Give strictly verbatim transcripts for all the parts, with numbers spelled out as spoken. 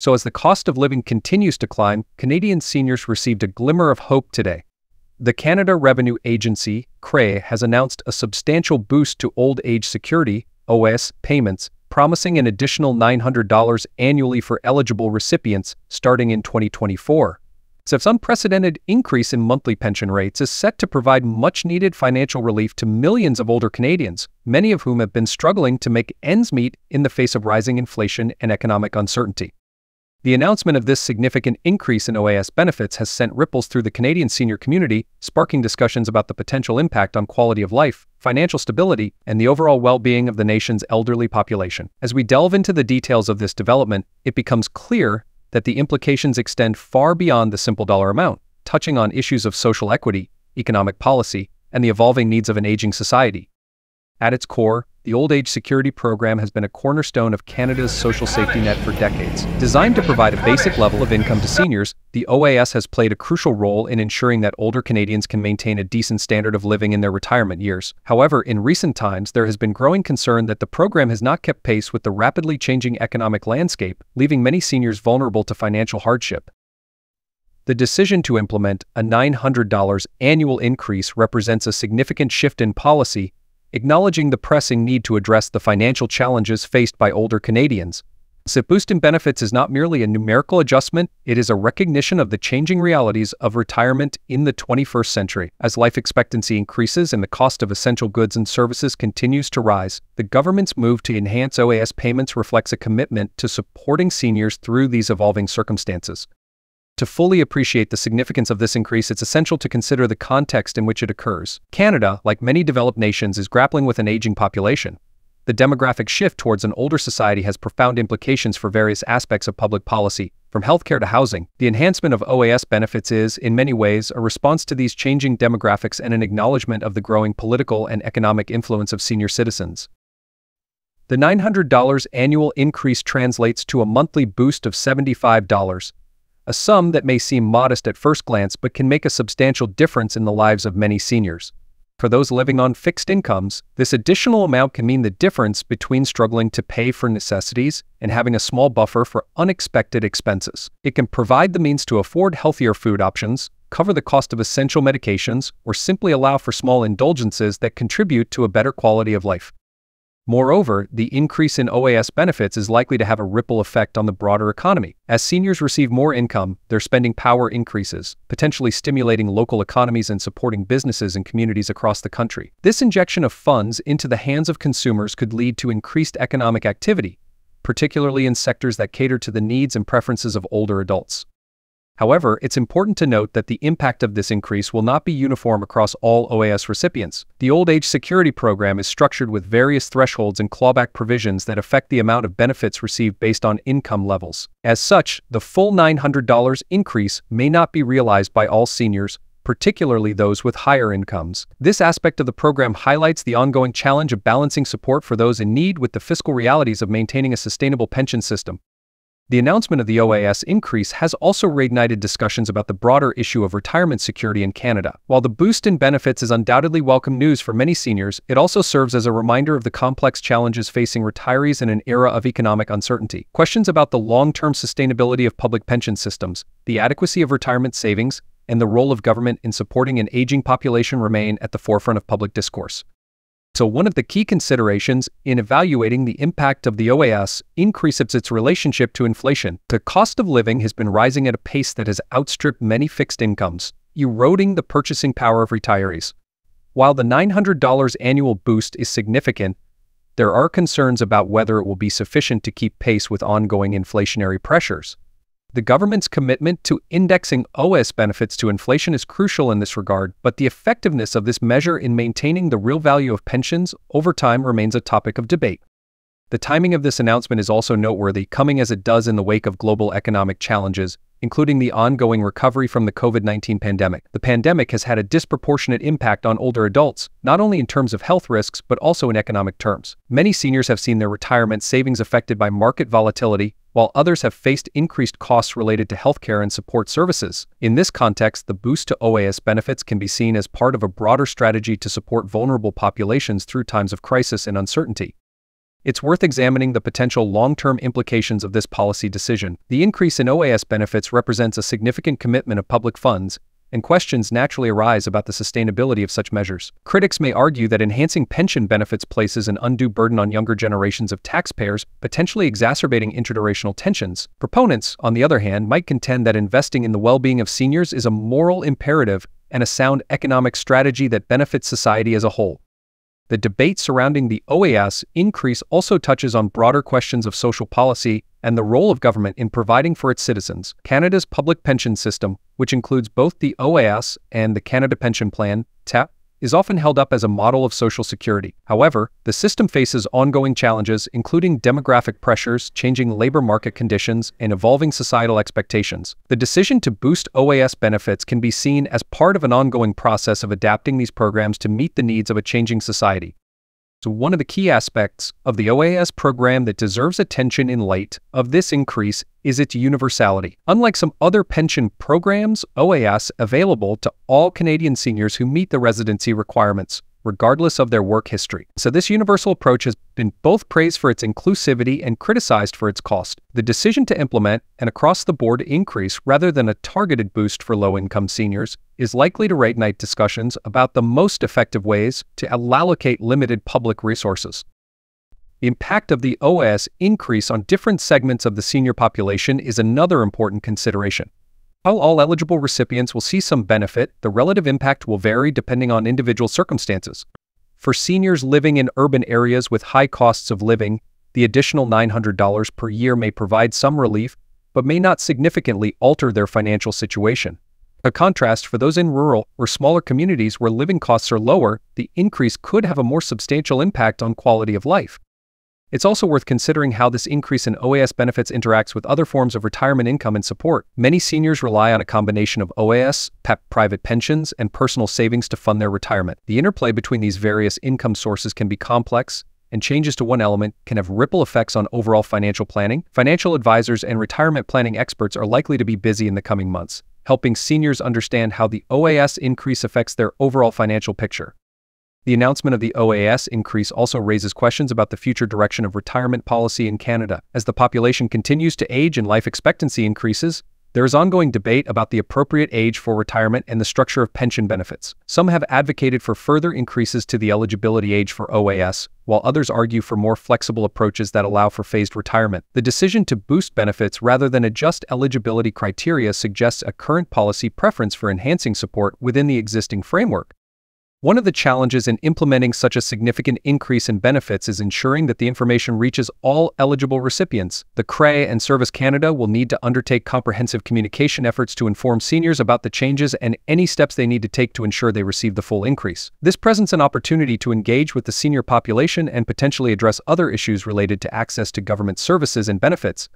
So as the cost of living continues to climb, Canadian seniors received a glimmer of hope today. The Canada Revenue Agency, C R A A, has announced a substantial boost to Old Age Security, O S, payments, promising an additional nine hundred dollars annually for eligible recipients starting in twenty twenty-four. This unprecedented increase in monthly pension rates is set to provide much-needed financial relief to millions of older Canadians, many of whom have been struggling to make ends meet in the face of rising inflation and economic uncertainty. The announcement of this significant increase in O A S benefits has sent ripples through the Canadian senior community, sparking discussions about the potential impact on quality of life, financial stability, and the overall well-being of the nation's elderly population. As we delve into the details of this development, it becomes clear that the implications extend far beyond the simple dollar amount, touching on issues of social equity, economic policy, and the evolving needs of an aging society. At its core, the Old Age Security Program has been a cornerstone of Canada's social safety net for decades. Designed to provide a basic level of income to seniors, the O A S has played a crucial role in ensuring that older Canadians can maintain a decent standard of living in their retirement years. However, in recent times, there has been growing concern that the program has not kept pace with the rapidly changing economic landscape, leaving many seniors vulnerable to financial hardship. The decision to implement a nine hundred dollars annual increase represents a significant shift in policy, acknowledging the pressing need to address the financial challenges faced by older Canadians. This boost in benefits is not merely a numerical adjustment, it is a recognition of the changing realities of retirement in the twenty-first century. As life expectancy increases and the cost of essential goods and services continues to rise, the government's move to enhance O A S payments reflects a commitment to supporting seniors through these evolving circumstances. To fully appreciate the significance of this increase, it's essential to consider the context in which it occurs. Canada, like many developed nations, is grappling with an aging population. The demographic shift towards an older society has profound implications for various aspects of public policy, from healthcare to housing. The enhancement of O A S benefits is, in many ways, a response to these changing demographics and an acknowledgement of the growing political and economic influence of senior citizens. The nine hundred dollars annual increase translates to a monthly boost of seventy-five dollars. A sum that may seem modest at first glance but can make a substantial difference in the lives of many seniors. For those living on fixed incomes, this additional amount can mean the difference between struggling to pay for necessities and having a small buffer for unexpected expenses. It can provide the means to afford healthier food options, cover the cost of essential medications, or simply allow for small indulgences that contribute to a better quality of life. Moreover, the increase in O A S benefits is likely to have a ripple effect on the broader economy. As seniors receive more income, their spending power increases, potentially stimulating local economies and supporting businesses and communities across the country. This injection of funds into the hands of consumers could lead to increased economic activity, particularly in sectors that cater to the needs and preferences of older adults. However, it's important to note that the impact of this increase will not be uniform across all O A S recipients. The Old Age Security Program is structured with various thresholds and clawback provisions that affect the amount of benefits received based on income levels. As such, the full nine hundred dollars increase may not be realized by all seniors, particularly those with higher incomes. This aspect of the program highlights the ongoing challenge of balancing support for those in need with the fiscal realities of maintaining a sustainable pension system. The announcement of the O A S increase has also reignited discussions about the broader issue of retirement security in Canada. While the boost in benefits is undoubtedly welcome news for many seniors, it also serves as a reminder of the complex challenges facing retirees in an era of economic uncertainty. Questions about the long-term sustainability of public pension systems, the adequacy of retirement savings, and the role of government in supporting an aging population remain at the forefront of public discourse. So one of the key considerations in evaluating the impact of the O A S increase is its relationship to inflation. The cost of living has been rising at a pace that has outstripped many fixed incomes, eroding the purchasing power of retirees. While the nine hundred dollars annual boost is significant, there are concerns about whether it will be sufficient to keep pace with ongoing inflationary pressures. The government's commitment to indexing O A S benefits to inflation is crucial in this regard, but the effectiveness of this measure in maintaining the real value of pensions over time remains a topic of debate. The timing of this announcement is also noteworthy, coming as it does in the wake of global economic challenges, including the ongoing recovery from the COVID nineteen pandemic. The pandemic has had a disproportionate impact on older adults, not only in terms of health risks, but also in economic terms. Many seniors have seen their retirement savings affected by market volatility, while others have faced increased costs related to healthcare and support services. In this context, the boost to O A S benefits can be seen as part of a broader strategy to support vulnerable populations through times of crisis and uncertainty. It's worth examining the potential long-term implications of this policy decision. The increase in O A S benefits represents a significant commitment of public funds, and questions naturally arise about the sustainability of such measures. Critics may argue that enhancing pension benefits places an undue burden on younger generations of taxpayers, potentially exacerbating intergenerational tensions. Proponents, on the other hand, might contend that investing in the well-being of seniors is a moral imperative and a sound economic strategy that benefits society as a whole. The debate surrounding the O A S increase also touches on broader questions of social policy and the role of government in providing for its citizens. Canada's public pension system, which includes both the O A S and the Canada Pension Plan, T A P, is often held up as a model of social security. However, the system faces ongoing challenges, including demographic pressures, changing labor market conditions, and evolving societal expectations. The decision to boost O A S benefits can be seen as part of an ongoing process of adapting these programs to meet the needs of a changing society. So one of the key aspects of the O A S program that deserves attention in light of this increase is its universality. Unlike some other pension programs, O A S available to all Canadian seniors who meet the residency requirements, regardless of their work history. So this universal approach has been both praised for its inclusivity and criticized for its cost. The decision to implement an across-the-board increase rather than a targeted boost for low-income seniors is likely to reignite discussions about the most effective ways to allocate limited public resources. The impact of the O A S increase on different segments of the senior population is another important consideration. While all eligible recipients will see some benefit, the relative impact will vary depending on individual circumstances. For seniors living in urban areas with high costs of living, the additional nine hundred dollars per year may provide some relief, but may not significantly alter their financial situation. By contrast, for those in rural or smaller communities where living costs are lower, the increase could have a more substantial impact on quality of life. It's also worth considering how this increase in O A S benefits interacts with other forms of retirement income and support. Many seniors rely on a combination of O A S, P E P, private pensions, and personal savings to fund their retirement. The interplay between these various income sources can be complex, and changes to one element can have ripple effects on overall financial planning. Financial advisors and retirement planning experts are likely to be busy in the coming months, helping seniors understand how the O A S increase affects their overall financial picture. The announcement of the O A S increase also raises questions about the future direction of retirement policy in Canada. As the population continues to age and life expectancy increases, there is ongoing debate about the appropriate age for retirement and the structure of pension benefits. Some have advocated for further increases to the eligibility age for O A S, while others argue for more flexible approaches that allow for phased retirement. The decision to boost benefits rather than adjust eligibility criteria suggests a current policy preference for enhancing support within the existing framework. One of the challenges in implementing such a significant increase in benefits is ensuring that the information reaches all eligible recipients. The C R A and Service Canada will need to undertake comprehensive communication efforts to inform seniors about the changes and any steps they need to take to ensure they receive the full increase. This presents an opportunity to engage with the senior population and potentially address other issues related to access to government services and benefits.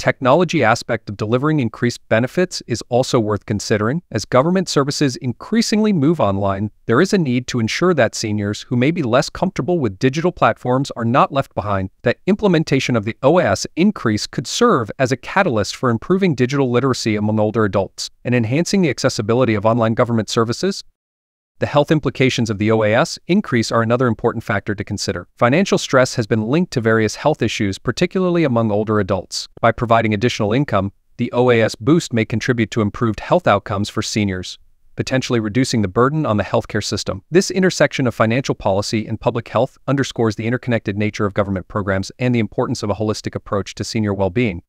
Technology aspect of delivering increased benefits is also worth considering. As government services increasingly move online, there is a need to ensure that seniors who may be less comfortable with digital platforms are not left behind. That implementation of the O A S increase could serve as a catalyst for improving digital literacy among older adults and enhancing the accessibility of online government services. The health implications of the O A S increase are another important factor to consider. Financial stress has been linked to various health issues, particularly among older adults. By providing additional income, the O A S boost may contribute to improved health outcomes for seniors, potentially reducing the burden on the healthcare system. This intersection of financial policy and public health underscores the interconnected nature of government programs and the importance of a holistic approach to senior well-being.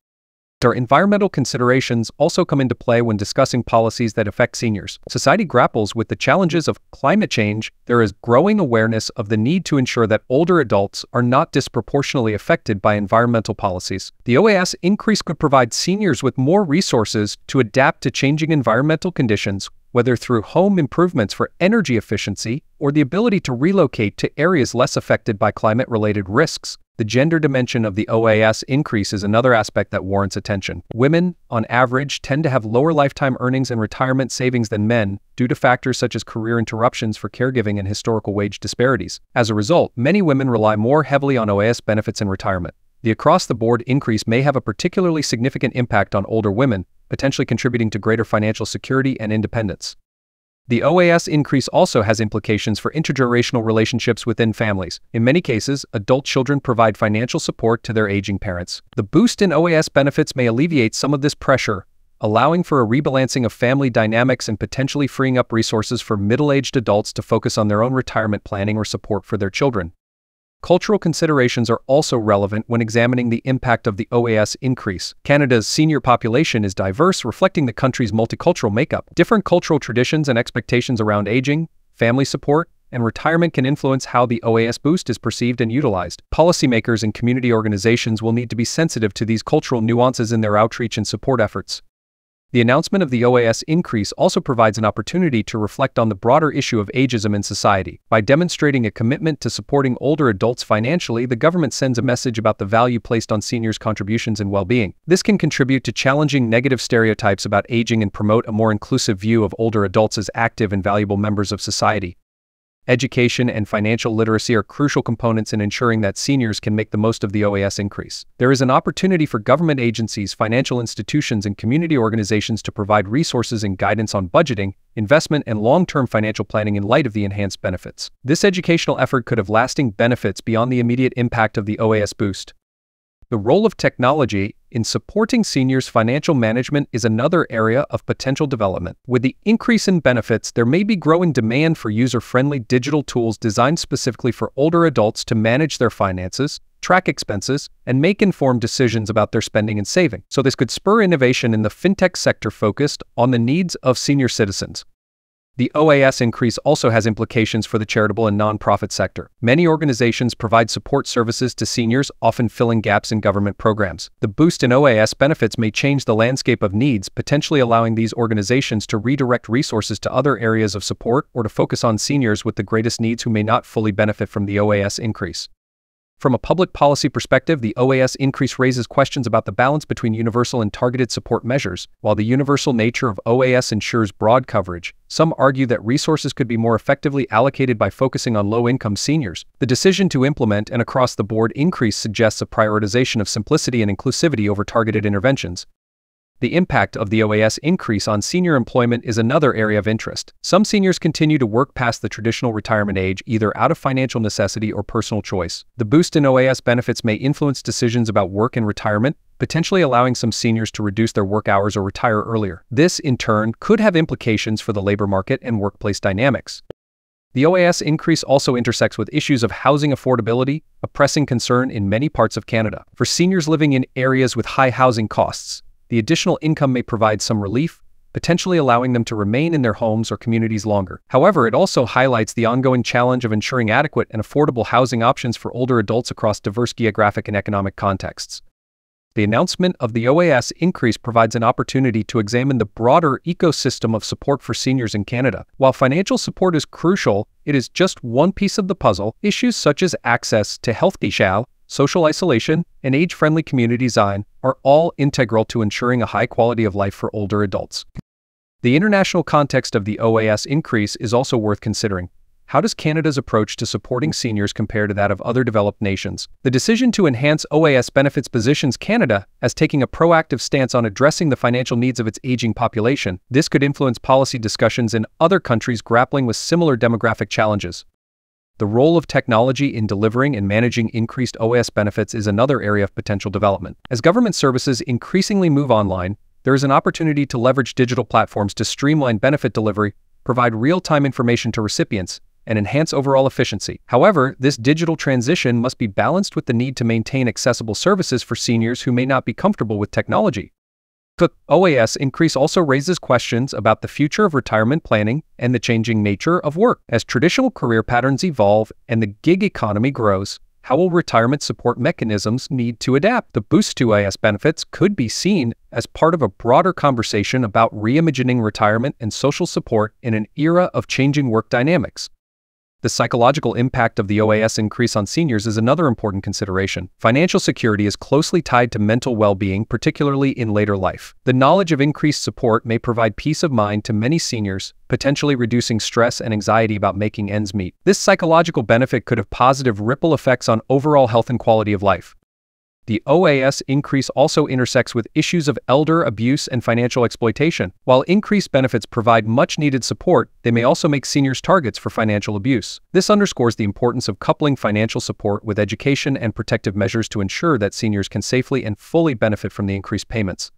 Our environmental considerations also come into play when discussing policies that affect seniors. Society grapples with the challenges of climate change. There is growing awareness of the need to ensure that older adults are not disproportionately affected by environmental policies. The O A S increase could provide seniors with more resources to adapt to changing environmental conditions, whether through home improvements for energy efficiency or the ability to relocate to areas less affected by climate-related risks. The gender dimension of the O A S increase is another aspect that warrants attention. Women, on average, tend to have lower lifetime earnings and retirement savings than men due to factors such as career interruptions for caregiving and historical wage disparities. As a result, many women rely more heavily on O A S benefits in retirement. The across-the-board increase may have a particularly significant impact on older women, potentially contributing to greater financial security and independence. The O A S increase also has implications for intergenerational relationships within families. In many cases, adult children provide financial support to their aging parents. The boost in O A S benefits may alleviate some of this pressure, allowing for a rebalancing of family dynamics and potentially freeing up resources for middle-aged adults to focus on their own retirement planning or support for their children. Cultural considerations are also relevant when examining the impact of the O A S increase. Canada's senior population is diverse, reflecting the country's multicultural makeup. Different cultural traditions and expectations around aging, family support, and retirement can influence how the O A S boost is perceived and utilized. Policymakers and community organizations will need to be sensitive to these cultural nuances in their outreach and support efforts. The announcement of the O A S increase also provides an opportunity to reflect on the broader issue of ageism in society. By demonstrating a commitment to supporting older adults financially, the government sends a message about the value placed on seniors' contributions and well-being. This can contribute to challenging negative stereotypes about aging and promote a more inclusive view of older adults as active and valuable members of society. Education and financial literacy are crucial components in ensuring that seniors can make the most of the O A S increase. There is an opportunity for government agencies, financial institutions, and community organizations to provide resources and guidance on budgeting, investment, and long-term financial planning in light of the enhanced benefits. This educational effort could have lasting benefits beyond the immediate impact of the O A S boost. The role of technology in supporting seniors' financial management is another area of potential development. With the increase in benefits, there may be growing demand for user-friendly digital tools designed specifically for older adults to manage their finances, track expenses, and make informed decisions about their spending and saving. So this could spur innovation in the fintech sector focused on the needs of senior citizens. The O A S increase also has implications for the charitable and nonprofit sector. Many organizations provide support services to seniors, often filling gaps in government programs. The boost in O A S benefits may change the landscape of needs, potentially allowing these organizations to redirect resources to other areas of support or to focus on seniors with the greatest needs who may not fully benefit from the O A S increase. From a public policy perspective, the O A S increase raises questions about the balance between universal and targeted support measures. While the universal nature of O A S ensures broad coverage, some argue that resources could be more effectively allocated by focusing on low-income seniors. The decision to implement an across-the-board increase suggests a prioritization of simplicity and inclusivity over targeted interventions. The impact of the O A S increase on senior employment is another area of interest. Some seniors continue to work past the traditional retirement age, either out of financial necessity or personal choice. The boost in O A S benefits may influence decisions about work and retirement, potentially allowing some seniors to reduce their work hours or retire earlier. This, in turn, could have implications for the labor market and workplace dynamics. The O A S increase also intersects with issues of housing affordability, a pressing concern in many parts of Canada. For seniors living in areas with high housing costs, the additional income may provide some relief, potentially allowing them to remain in their homes or communities longer. However, it also highlights the ongoing challenge of ensuring adequate and affordable housing options for older adults across diverse geographic and economic contexts. The announcement of the O A S increase provides an opportunity to examine the broader ecosystem of support for seniors in Canada. While financial support is crucial, it is just one piece of the puzzle. Issues such as access to healthcare, social isolation, and age-friendly community design are all integral to ensuring a high quality of life for older adults. The international context of the O A S increase is also worth considering. How does Canada's approach to supporting seniors compare to that of other developed nations? The decision to enhance O A S benefits positions Canada as taking a proactive stance on addressing the financial needs of its aging population. This could influence policy discussions in other countries grappling with similar demographic challenges. The role of technology in delivering and managing increased O A S benefits is another area of potential development. As government services increasingly move online, there is an opportunity to leverage digital platforms to streamline benefit delivery, provide real-time information to recipients, and enhance overall efficiency. However, this digital transition must be balanced with the need to maintain accessible services for seniors who may not be comfortable with technology. The O A S increase also raises questions about the future of retirement planning and the changing nature of work. As traditional career patterns evolve and the gig economy grows, how will retirement support mechanisms need to adapt? The boost to O A S benefits could be seen as part of a broader conversation about reimagining retirement and social support in an era of changing work dynamics. The psychological impact of the O A S increase on seniors is another important consideration. Financial security is closely tied to mental well-being, particularly in later life. The knowledge of increased support may provide peace of mind to many seniors, potentially reducing stress and anxiety about making ends meet. This psychological benefit could have positive ripple effects on overall health and quality of life. The O A S increase also intersects with issues of elder abuse and financial exploitation. While increased benefits provide much-needed support, they may also make seniors targets for financial abuse. This underscores the importance of coupling financial support with education and protective measures to ensure that seniors can safely and fully benefit from the increased payments.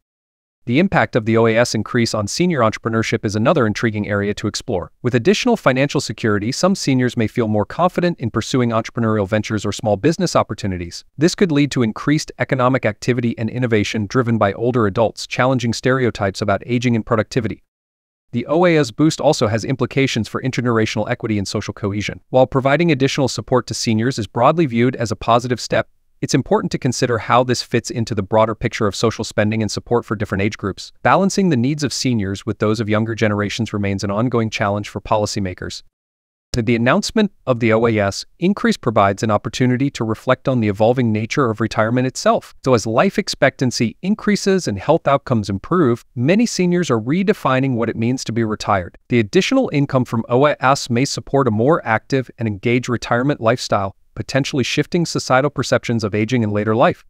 The impact of the O A S increase on senior entrepreneurship is another intriguing area to explore. With additional financial security, some seniors may feel more confident in pursuing entrepreneurial ventures or small business opportunities. This could lead to increased economic activity and innovation driven by older adults, challenging stereotypes about aging and productivity. The O A S boost also has implications for intergenerational equity and social cohesion. While providing additional support to seniors is broadly viewed as a positive step, it's important to consider how this fits into the broader picture of social spending and support for different age groups. Balancing the needs of seniors with those of younger generations remains an ongoing challenge for policymakers. The announcement of the O A S increase provides an opportunity to reflect on the evolving nature of retirement itself. So as life expectancy increases and health outcomes improve, many seniors are redefining what it means to be retired. The additional income from O A S may support a more active and engaged retirement lifestyle, potentially shifting societal perceptions of aging in later life.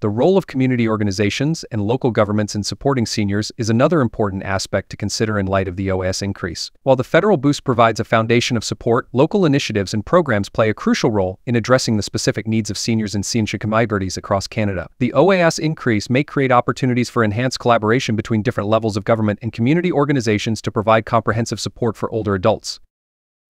The role of community organizations and local governments in supporting seniors is another important aspect to consider in light of the O A S increase. While the federal boost provides a foundation of support, local initiatives and programs play a crucial role in addressing the specific needs of seniors and senior communities across Canada. The O A S increase may create opportunities for enhanced collaboration between different levels of government and community organizations to provide comprehensive support for older adults.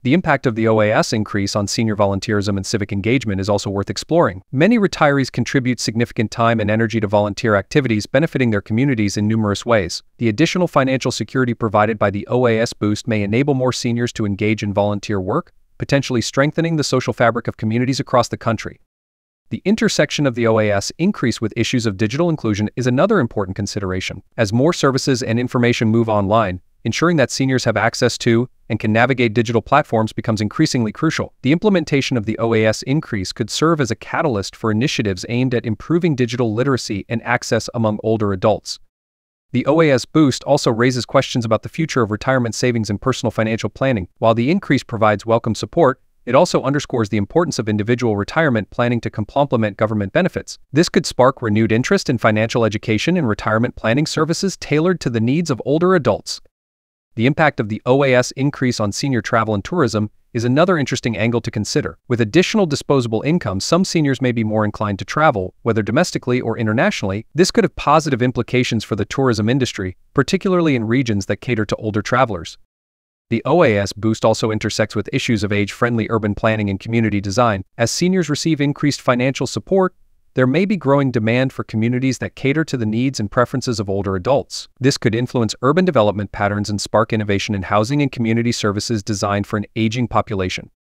The impact of the O A S increase on senior volunteerism and civic engagement is also worth exploring. Many retirees contribute significant time and energy to volunteer activities, benefiting their communities in numerous ways. The additional financial security provided by the O A S boost may enable more seniors to engage in volunteer work, potentially strengthening the social fabric of communities across the country. The intersection of the O A S increase with issues of digital inclusion is another important consideration. As more services and information move online, ensuring that seniors have access to and can navigate digital platforms becomes increasingly crucial. The implementation of the O A S increase could serve as a catalyst for initiatives aimed at improving digital literacy and access among older adults. The O A S boost also raises questions about the future of retirement savings and personal financial planning. While the increase provides welcome support, it also underscores the importance of individual retirement planning to complement government benefits. This could spark renewed interest in financial education and retirement planning services tailored to the needs of older adults. The impact of the O A S increase on senior travel and tourism is another interesting angle to consider. With additional disposable income, some seniors may be more inclined to travel, whether domestically or internationally. This could have positive implications for the tourism industry, particularly in regions that cater to older travelers. The O A S boost also intersects with issues of age-friendly urban planning and community design. As seniors receive increased financial support, there may be growing demand for communities that cater to the needs and preferences of older adults. This could influence urban development patterns and spark innovation in housing and community services designed for an aging population.